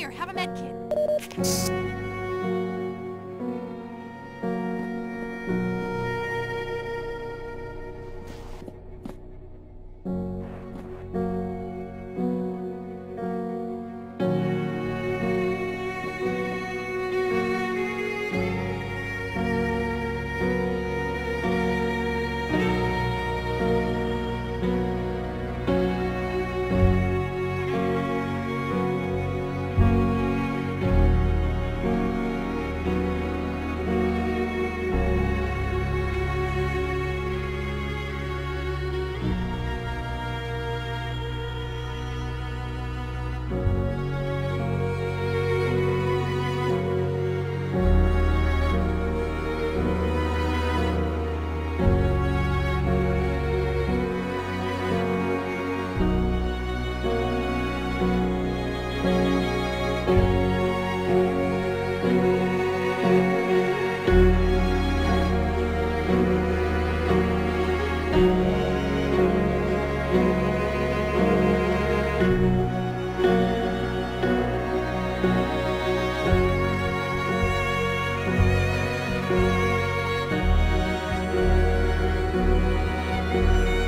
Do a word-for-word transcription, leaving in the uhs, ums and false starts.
Here, have a med kit. Thank you.